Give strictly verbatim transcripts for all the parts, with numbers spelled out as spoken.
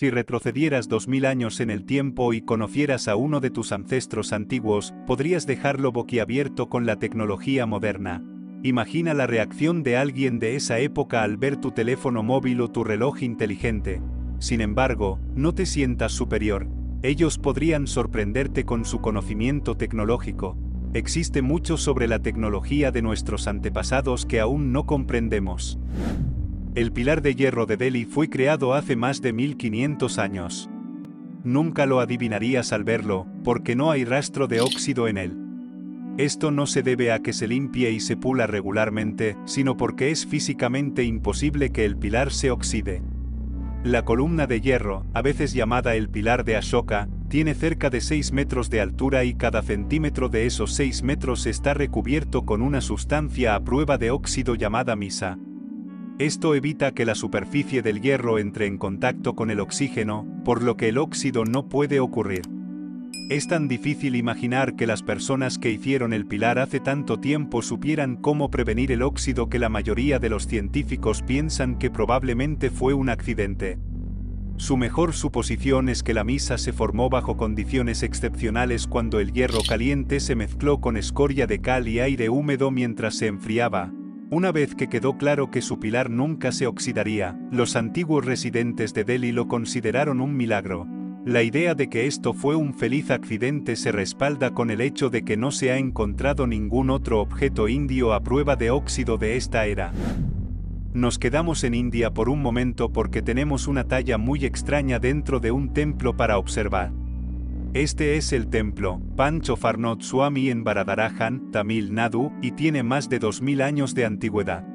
Si retrocedieras dos mil años en el tiempo y conocieras a uno de tus ancestros antiguos, podrías dejarlo boquiabierto con la tecnología moderna. Imagina la reacción de alguien de esa época al ver tu teléfono móvil o tu reloj inteligente. Sin embargo, no te sientas superior. Ellos podrían sorprenderte con su conocimiento tecnológico. Existe mucho sobre la tecnología de nuestros antepasados que aún no comprendemos. El pilar de hierro de Delhi fue creado hace más de mil quinientos años. Nunca lo adivinarías al verlo, porque no hay rastro de óxido en él. Esto no se debe a que se limpie y se pula regularmente, sino porque es físicamente imposible que el pilar se oxide. La columna de hierro, a veces llamada el pilar de Ashoka, tiene cerca de seis metros de altura y cada centímetro de esos seis metros está recubierto con una sustancia a prueba de óxido llamada misa. Esto evita que la superficie del hierro entre en contacto con el oxígeno, por lo que el óxido no puede ocurrir. Es tan difícil imaginar que las personas que hicieron el pilar hace tanto tiempo supieran cómo prevenir el óxido que la mayoría de los científicos piensan que probablemente fue un accidente. Su mejor suposición es que la misa se formó bajo condiciones excepcionales cuando el hierro caliente se mezcló con escoria de cal y aire húmedo mientras se enfriaba. Una vez que quedó claro que su pilar nunca se oxidaría, los antiguos residentes de Delhi lo consideraron un milagro. La idea de que esto fue un feliz accidente se respalda con el hecho de que no se ha encontrado ningún otro objeto indio a prueba de óxido de esta era. Nos quedamos en India por un momento porque tenemos una talla muy extraña dentro de un templo para observar. Este es el templo Pancho Farnotswami en Varadarajan, Tamil Nadu, y tiene más de dos mil años de antigüedad.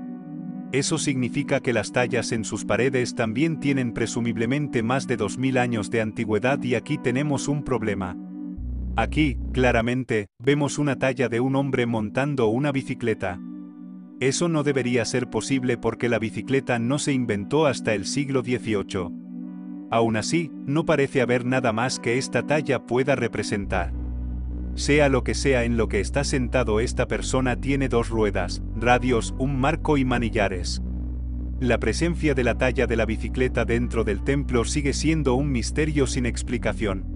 Eso significa que las tallas en sus paredes también tienen presumiblemente más de dos mil años de antigüedad y aquí tenemos un problema. Aquí, claramente, vemos una talla de un hombre montando una bicicleta. Eso no debería ser posible porque la bicicleta no se inventó hasta el siglo dieciocho. Aún así, no parece haber nada más que esta talla pueda representar. Sea lo que sea en lo que está sentado esta persona tiene dos ruedas, radios, un marco y manillares. La presencia de la talla de la bicicleta dentro del templo sigue siendo un misterio sin explicación.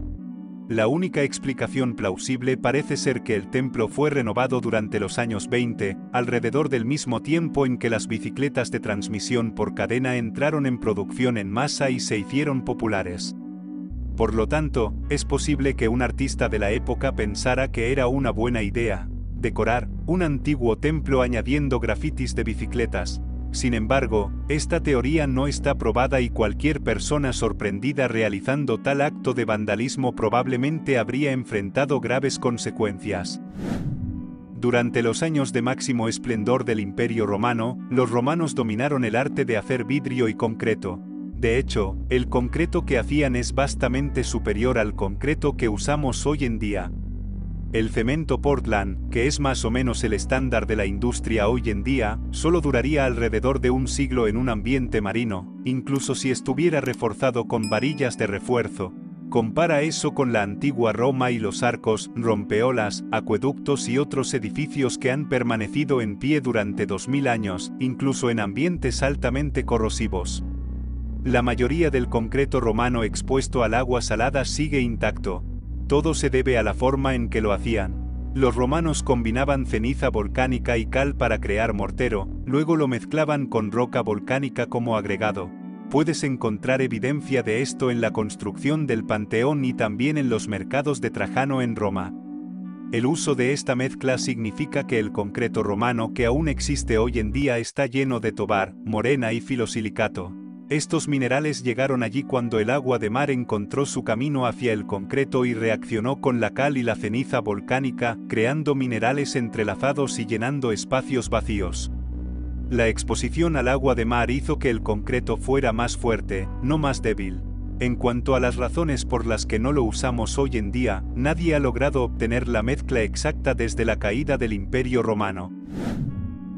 La única explicación plausible parece ser que el templo fue renovado durante los años veinte, alrededor del mismo tiempo en que las bicicletas de transmisión por cadena entraron en producción en masa y se hicieron populares. Por lo tanto, es posible que un artista de la época pensara que era una buena idea decorar un antiguo templo añadiendo grafitis de bicicletas. Sin embargo, esta teoría no está probada y cualquier persona sorprendida realizando tal acto de vandalismo probablemente habría enfrentado graves consecuencias. Durante los años de máximo esplendor del Imperio Romano, los romanos dominaron el arte de hacer vidrio y concreto. De hecho, el concreto que hacían es vastamente superior al concreto que usamos hoy en día. El cemento Portland, que es más o menos el estándar de la industria hoy en día, solo duraría alrededor de un siglo en un ambiente marino, incluso si estuviera reforzado con varillas de refuerzo. Compara eso con la antigua Roma y los arcos, rompeolas, acueductos y otros edificios que han permanecido en pie durante dos mil años, incluso en ambientes altamente corrosivos. La mayoría del concreto romano expuesto al agua salada sigue intacto. Todo se debe a la forma en que lo hacían. Los romanos combinaban ceniza volcánica y cal para crear mortero, luego lo mezclaban con roca volcánica como agregado. Puedes encontrar evidencia de esto en la construcción del Panteón y también en los mercados de Trajano en Roma. El uso de esta mezcla significa que el concreto romano que aún existe hoy en día está lleno de tobar, morena y filosilicato. Estos minerales llegaron allí cuando el agua de mar encontró su camino hacia el concreto y reaccionó con la cal y la ceniza volcánica, creando minerales entrelazados y llenando espacios vacíos. La exposición al agua de mar hizo que el concreto fuera más fuerte, no más débil. En cuanto a las razones por las que no lo usamos hoy en día, nadie ha logrado obtener la mezcla exacta desde la caída del Imperio Romano.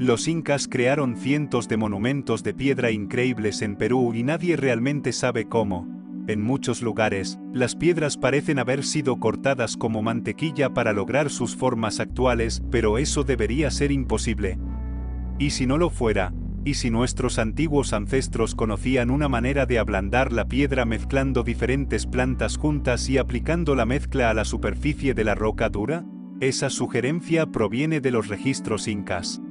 Los incas crearon cientos de monumentos de piedra increíbles en Perú y nadie realmente sabe cómo. En muchos lugares, las piedras parecen haber sido cortadas como mantequilla para lograr sus formas actuales, pero eso debería ser imposible. Y si no lo fuera, y si nuestros antiguos ancestros conocían una manera de ablandar la piedra mezclando diferentes plantas juntas y aplicando la mezcla a la superficie de la roca dura, esa sugerencia proviene de los registros incas.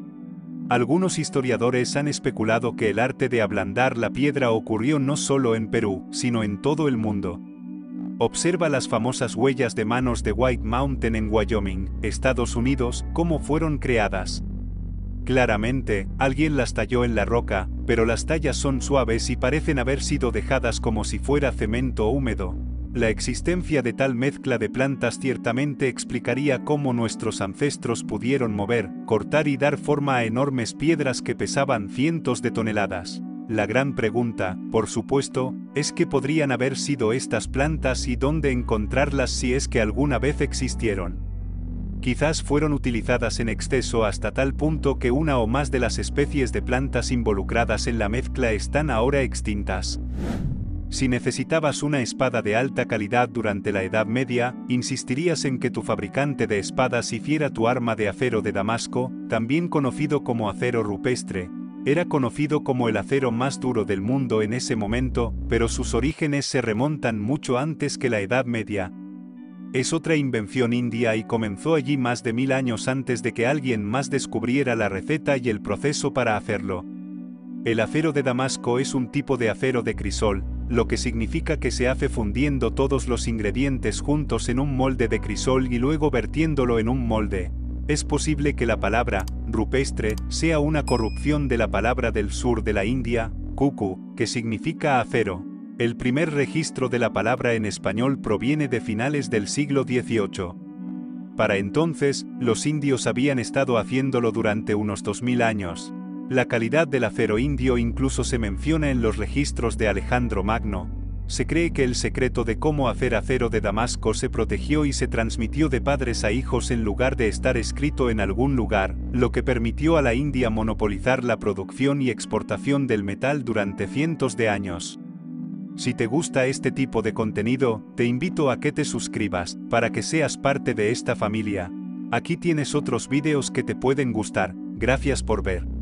Algunos historiadores han especulado que el arte de ablandar la piedra ocurrió no solo en Perú, sino en todo el mundo. Observa las famosas huellas de manos de White Mountain en Wyoming, Estados Unidos, cómo fueron creadas. Claramente, alguien las talló en la roca, pero las tallas son suaves y parecen haber sido dejadas como si fuera cemento húmedo. La existencia de tal mezcla de plantas ciertamente explicaría cómo nuestros ancestros pudieron mover, cortar y dar forma a enormes piedras que pesaban cientos de toneladas. La gran pregunta, por supuesto, es qué podrían haber sido estas plantas y dónde encontrarlas si es que alguna vez existieron. Quizás fueron utilizadas en exceso hasta tal punto que una o más de las especies de plantas involucradas en la mezcla están ahora extintas. Si necesitabas una espada de alta calidad durante la Edad Media, insistirías en que tu fabricante de espadas hiciera tu arma de acero de Damasco, también conocido como acero rupestre. Era conocido como el acero más duro del mundo en ese momento, pero sus orígenes se remontan mucho antes que la Edad Media. Es otra invención india y comenzó allí más de mil años antes de que alguien más descubriera la receta y el proceso para hacerlo. El acero de Damasco es un tipo de acero de crisol, lo que significa que se hace fundiendo todos los ingredientes juntos en un molde de crisol y luego vertiéndolo en un molde. Es posible que la palabra rupestre sea una corrupción de la palabra del sur de la India, kuku, que significa acero. El primer registro de la palabra en español proviene de finales del siglo dieciocho. Para entonces, los indios habían estado haciéndolo durante unos dos mil años. La calidad del acero indio incluso se menciona en los registros de Alejandro Magno. Se cree que el secreto de cómo hacer acero de Damasco se protegió y se transmitió de padres a hijos en lugar de estar escrito en algún lugar, lo que permitió a la India monopolizar la producción y exportación del metal durante cientos de años. Si te gusta este tipo de contenido, te invito a que te suscribas, para que seas parte de esta familia. Aquí tienes otros vídeos que te pueden gustar. Gracias por ver.